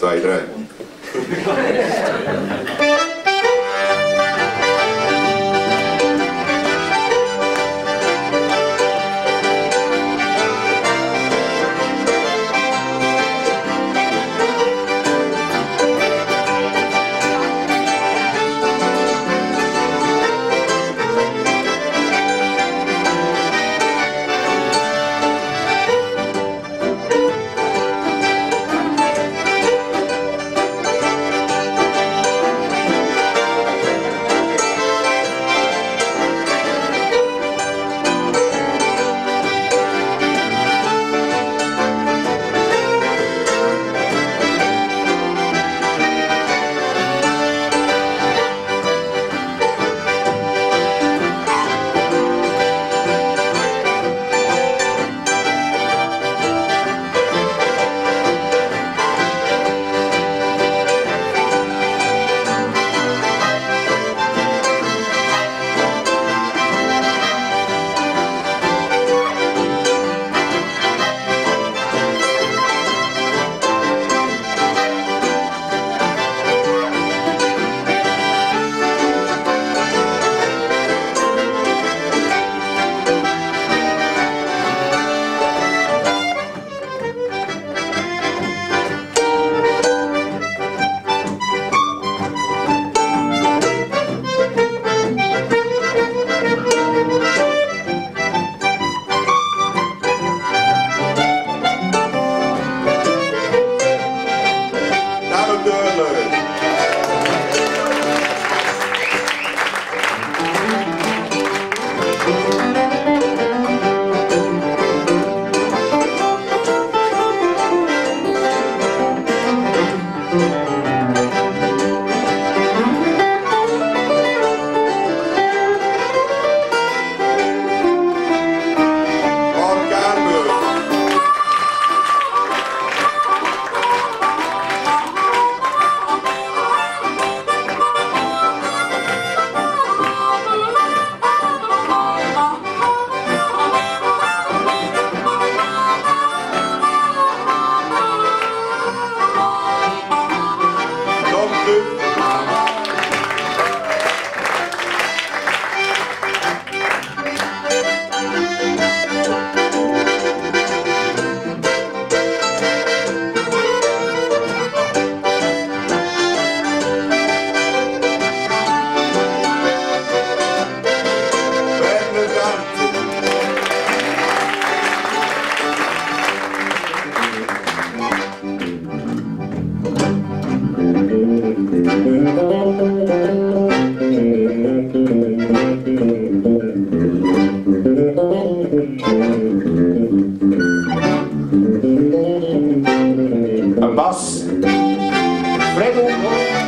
在いらないもん。Bass, Fredo.